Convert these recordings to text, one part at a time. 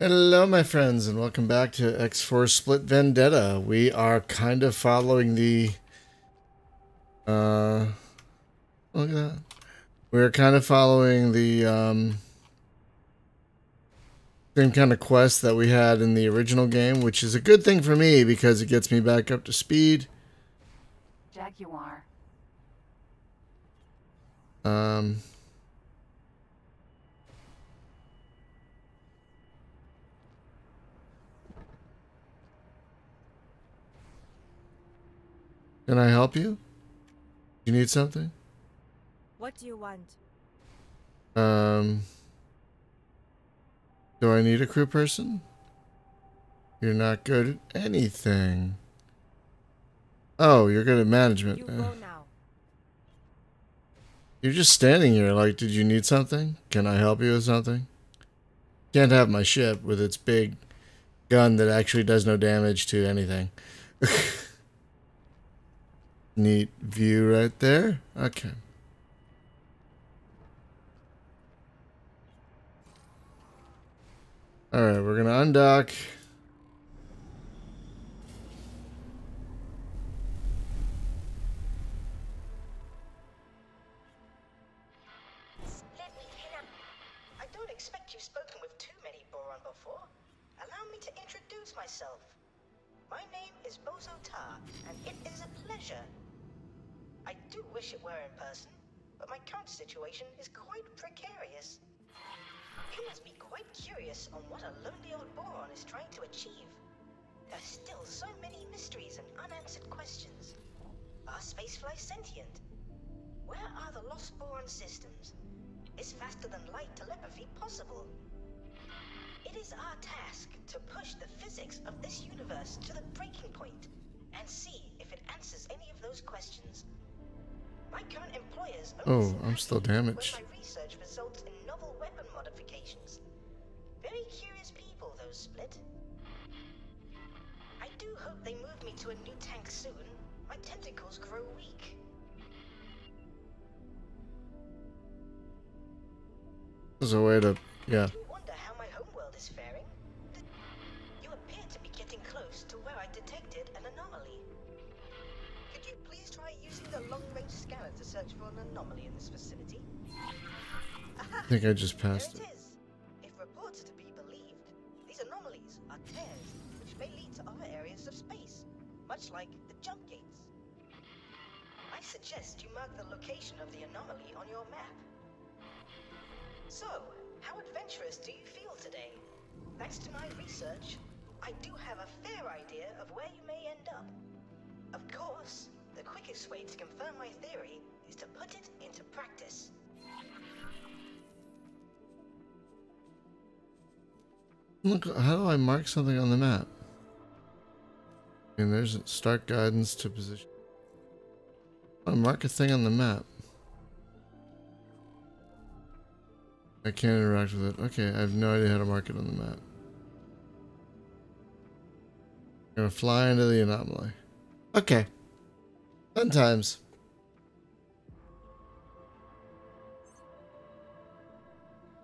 Hello, my friends, and welcome back to X-Force Split Vendetta. We are kind of following the... Look at that. We're kind of following the same kind of quest that we had in the original game, which is a good thing for me because it gets me back up to speed. Jaguar. Can I help you? You need something? What do you want? Do I need a crew person? You're not good at anything. Oh, you're good at management. You go now. You're just standing here like, did you need something? Can I help you with something? Can't have my ship with its big gun that actually does no damage to anything. Neat view right there. Okay. All right, we're going to undock. Let me in. I don't expect you've spoken with too many Boron before. Allow me to introduce myself. My name is Bozotar, and it is a pleasure. I do wish it were in person, but my current situation is quite precarious. You must be quite curious on what a lonely old Boron is trying to achieve. There are still so many mysteries and unanswered questions. Are spacefly sentient? Where are the lost Boron systems? Is faster-than-light telepathy possible? It is our task to push the physics of this universe to the breaking point and see if it answers any of those questions. My current employers oh, I'm still damaged. My research results in novel weapon modifications. Very curious people, those Split. I do hope they move me to a new tank soon. My tentacles grow weak. There's a way to, yeah. You wonder how my homeworld is faring? You appear to be getting close to where I detected an anomaly. Could you please try using the long-range scanner to search for an anomaly in this vicinity? I think I just passed it. There it is. If reports are to be believed, these anomalies are tears which may lead to other areas of space, much like the jump gates. I suggest you mark the location of the anomaly on your map. So, how adventurous do you feel today? Thanks to my research, I do have a fair idea of where you may end up. Of course, the quickest way to confirm my theory is to put it into practice. Look, how do I mark something on the map? And there's start guidance to position. I mark a thing on the map. I can't interact with it. Okay, I have no idea how to mark it on the map. I'm gonna fly into the anomaly. Okay. Fun times.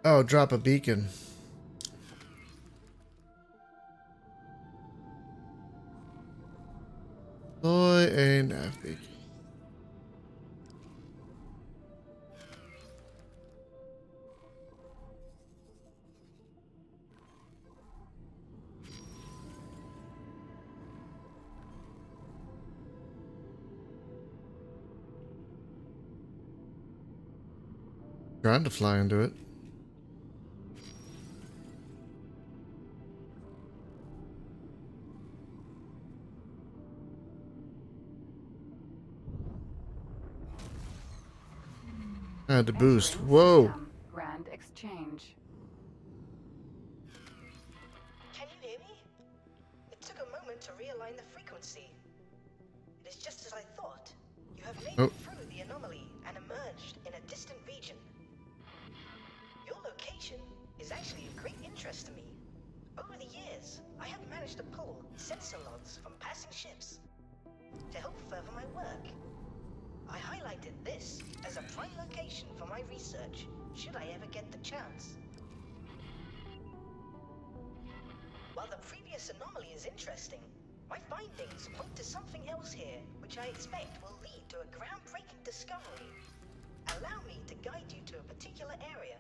Oh, drop a beacon. Deploy a nav beacon. Trying to fly into it. I had to boost. Whoa! Grand exchange. Can you hear me? It took a moment to realign the frequency. It is just as I thought. You have made it through the anomaly and emerged in a distant region. Your location is actually of great interest to me. Over the years, I have managed to pull sensor logs from passing ships to help further my work. I highlighted this as a prime location for my research, should I ever get the chance. While the previous anomaly is interesting, my findings point to something else here, which I expect will lead to a groundbreaking discovery. Allow me to guide you to a particular area.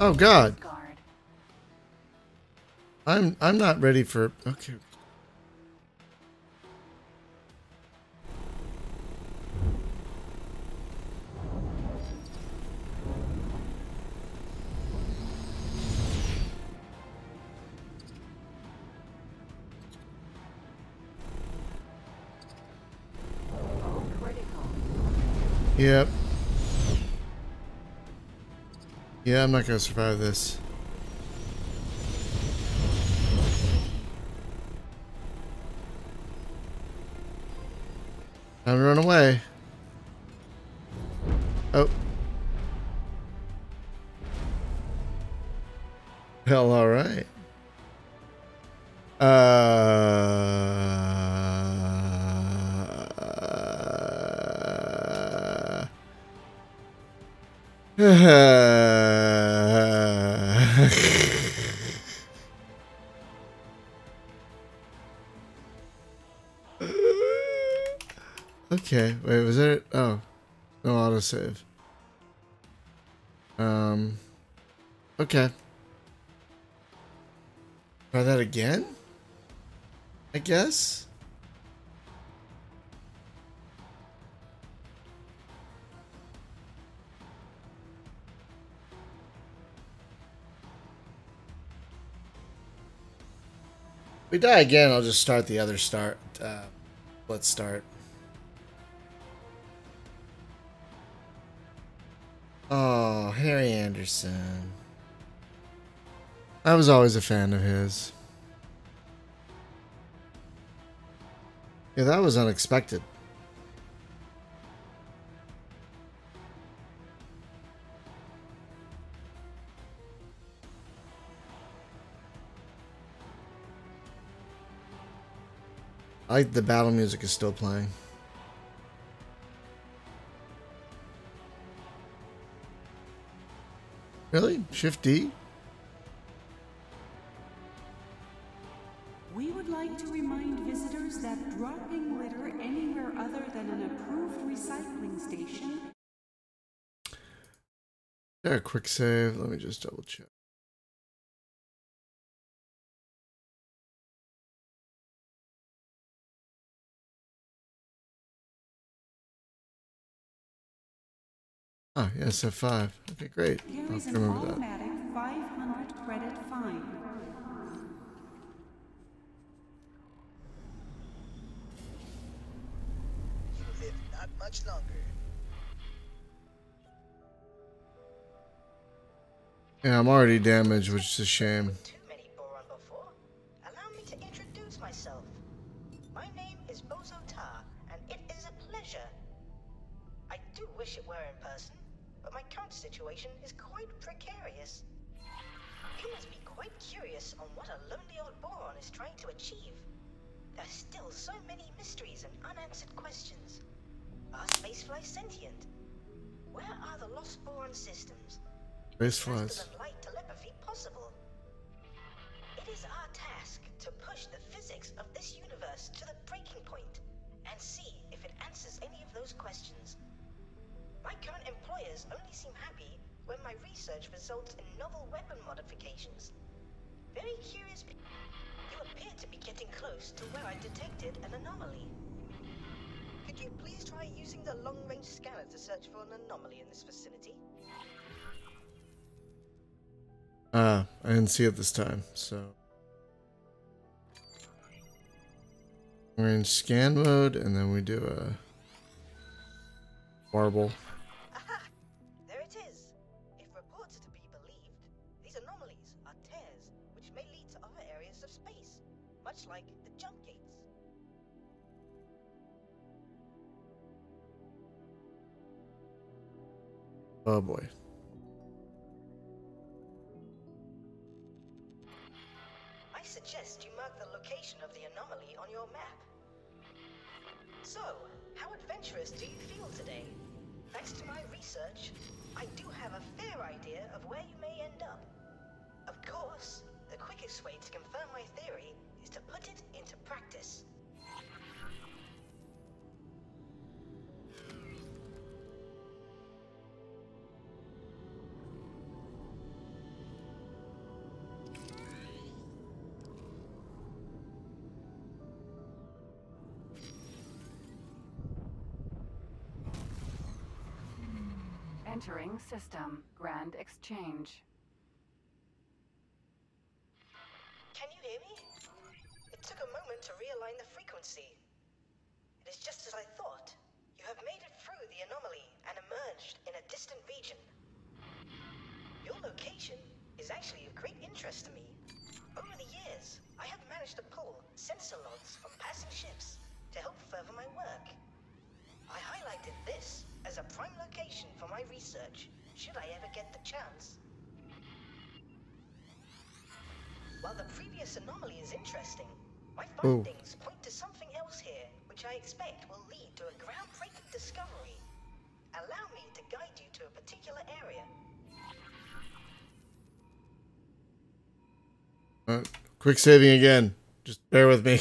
Oh God. I'm not ready for... Okay. Yep. Yeah, I'm not gonna survive this. Time to run away. Oh. Hell, all right. Okay, wait, was there... Oh, no autosave. Okay. Try that again? I guess? If we die again, I'll just start the other start. Let's start. Oh, Harry Anderson. I was always a fan of his. Yeah, that was unexpected. I like the battle music is still playing. Really? Shift D? We would like to remind visitors that dropping litter anywhere other than an approved recycling station. There, quick save. Let me just double check. Oh, yes, F5. Okay, great. There is an automatic 500 credit fine. You live not much longer. Yeah, I'm already damaged, which is a shame. Too many Boron before. Allow me to introduce myself. My name is Bozotar, and it is a pleasure. I do wish it were in person, but my current situation is quite precarious. You must be quite curious on what a lonely old Boron is trying to achieve. There are still so many mysteries and unanswered questions. Are spaceflies sentient? Where are the lost Boron systems? Spaceflies. Is light telepathy possible? It is our task to push the physics of this universe to the breaking point and see if it answers any of those questions. My current employers only seem happy when my research results in novel weapon modifications. Very curious people. You appear to be getting close to where I detected an anomaly. Could you please try using the long-range scanner to search for an anomaly in this vicinity? I didn't see it this time, so... We're in scan mode, and then we do a... warble. Like the jump gates. Oh boy. I suggest you mark the location of the anomaly on your map. So, how adventurous do you feel today? Thanks to my research, I do have a fair idea of where you may end up. Of course, the quickest way to confirm my theory is to put it into practice. Entering system, Grand Exchange. Can you hear me? It took a moment to realign the frequency. It is just as I thought. You have made it through the anomaly and emerged in a distant region. Your location is actually of great interest to me. Over the years, I have managed to pull sensor logs from passing ships to help further my work. I highlighted this as a prime location for my research, should I ever get the chance. While the previous anomaly is interesting, my findings point to something else here, which I expect will lead to a groundbreaking discovery. Allow me to guide you to a particular area. Quick saving again. Just bear with me.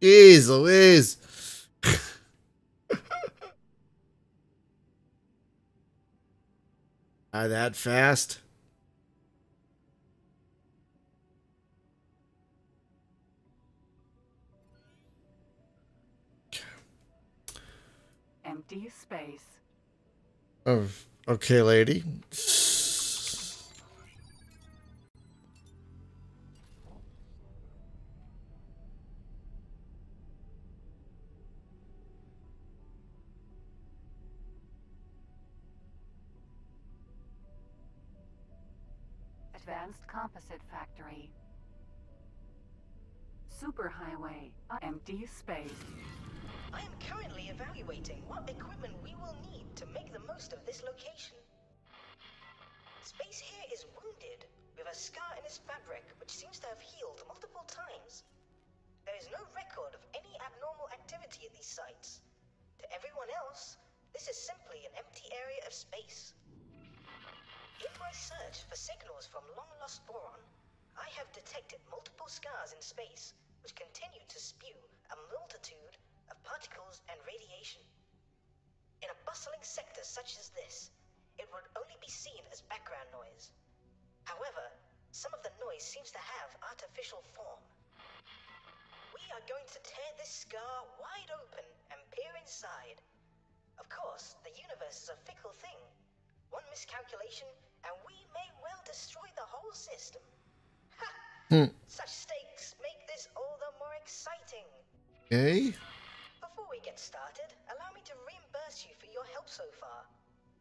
Jeez Louise. That fast. Empty space. Oh, okay, lady. Advanced Composite Factory. Superhighway. Empty space. I am currently evaluating what equipment we will need to make the most of this location. Space here is wounded, with a scar in its fabric which seems to have healed multiple times. There is no record of any abnormal activity at these sites. To everyone else, this is simply an empty area of space. In my search for signals from long-lost Boron, I have detected multiple scars in space, which continue to spew a multitude of particles and radiation. In a bustling sector such as this, it would only be seen as background noise. However, some of the noise seems to have artificial form. We are going to tear this scar wide open and peer inside. Of course, the universe is a fickle thing. One miscalculation, and we may well destroy the whole system. Ha! Such stakes make this all the more exciting. Okay. Before we get started, allow me to reimburse you for your help so far.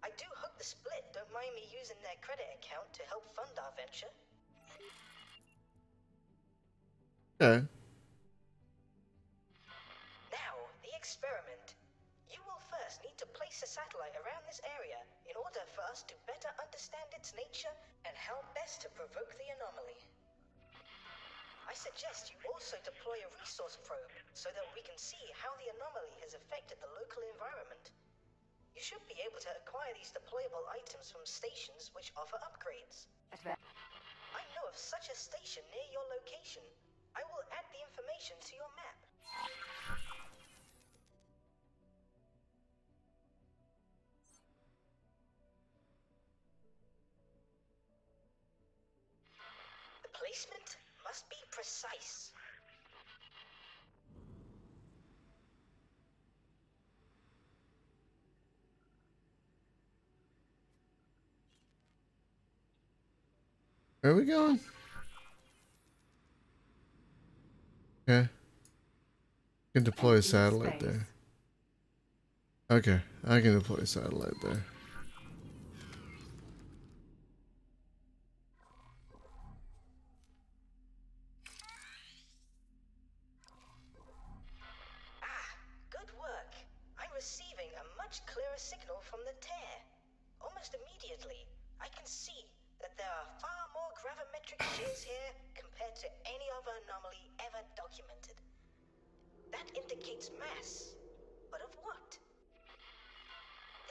I do hope the Split don't mind me using their credit account to help fund our venture. Okay. Now, the experiment. You will first need to place a satellite around this area in order for us to better understand its nature and how best to provoke the anomaly. I suggest you also deploy a resource probe so that we can see how the anomaly has affected the local environment. You should be able to acquire these deployable items from stations which offer upgrades. I know of such a station near your location. I will add the information to your map. Placement must be precise. Where are we going? Okay. I can deploy a satellite there. Okay, I can deploy a satellite there.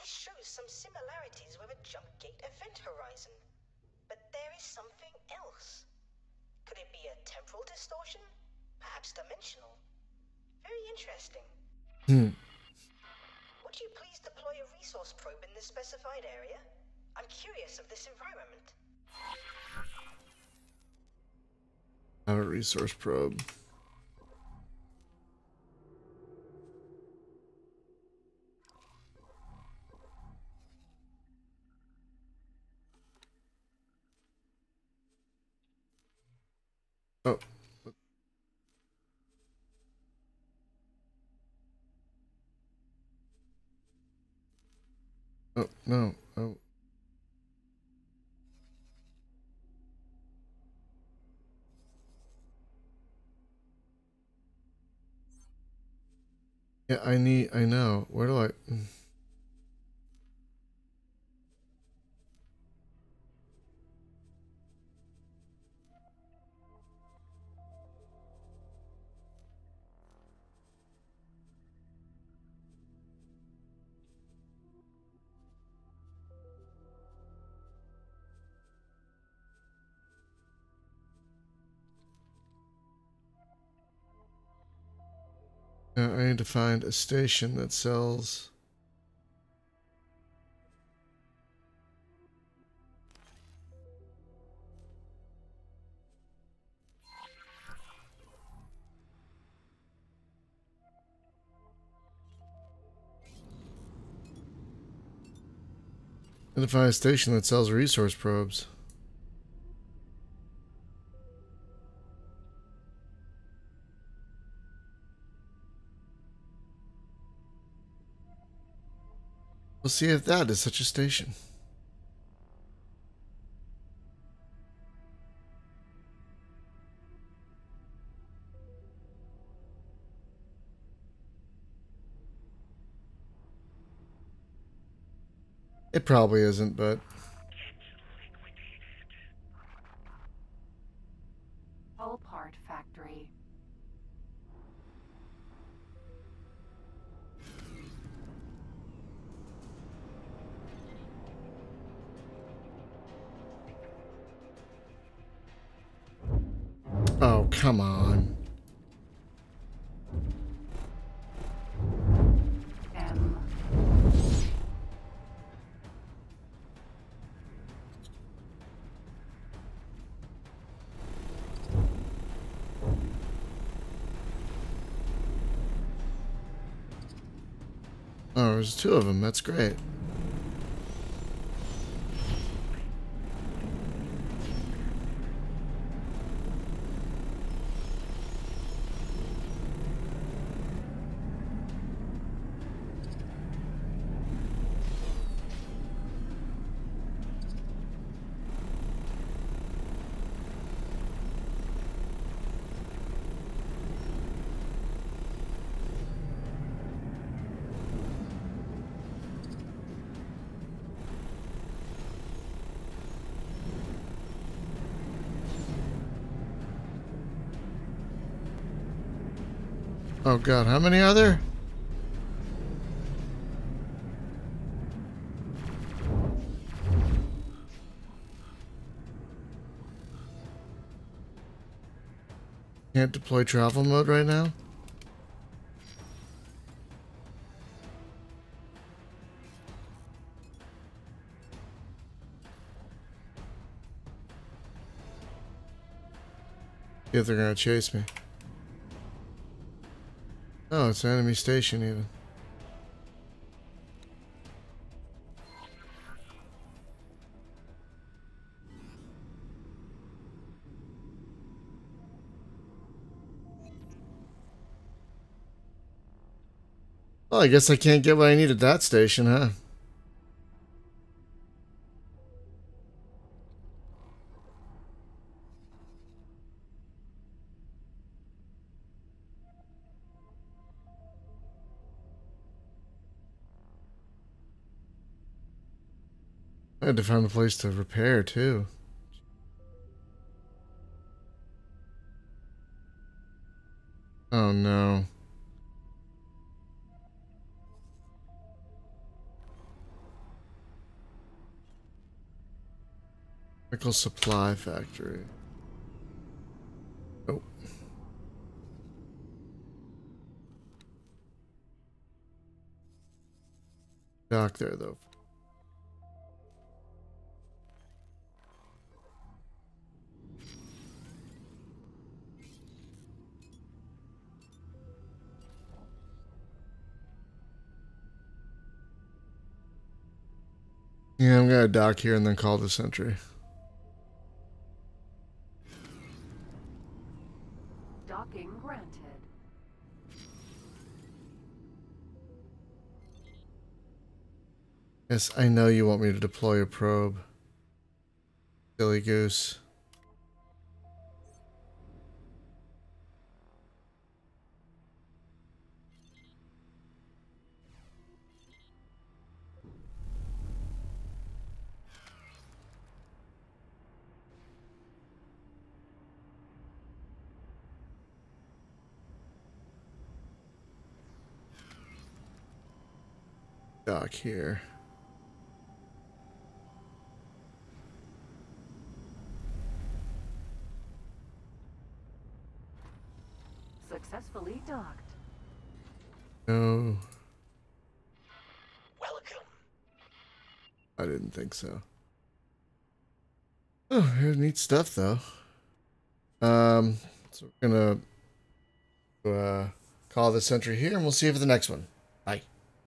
shows some similarities with a jump gate event horizon. But there is something else. Could it be a temporal distortion? Perhaps dimensional? Very interesting. Would you please deploy a resource probe in this specified area? I'm curious of this environment. I have a resource probe. Oh. Oh, no. Oh. Yeah, I know. Where do I... I need to find a station that sells resource probes. We'll see if that is such a station. It probably isn't, but... All part factory. Oh, come on. Oh, there's two of them. That's great. Oh God, how many are there? Can't deploy travel mode right now? See if they're gonna chase me. Oh, it's an enemy station even. Well, I guess I can't get what I need at that station, huh? I had to find a place to repair, too. Oh, no. Chemical supply factory. Oh. Back there though. Yeah, I'm gonna dock here and then call the sentry. Docking granted. Yes, I know you want me to deploy a probe. Silly goose. Dock here. Successfully docked. No. Welcome. I didn't think so. Oh, here's neat stuff though. So we're gonna call this entry here and we'll see you for the next one.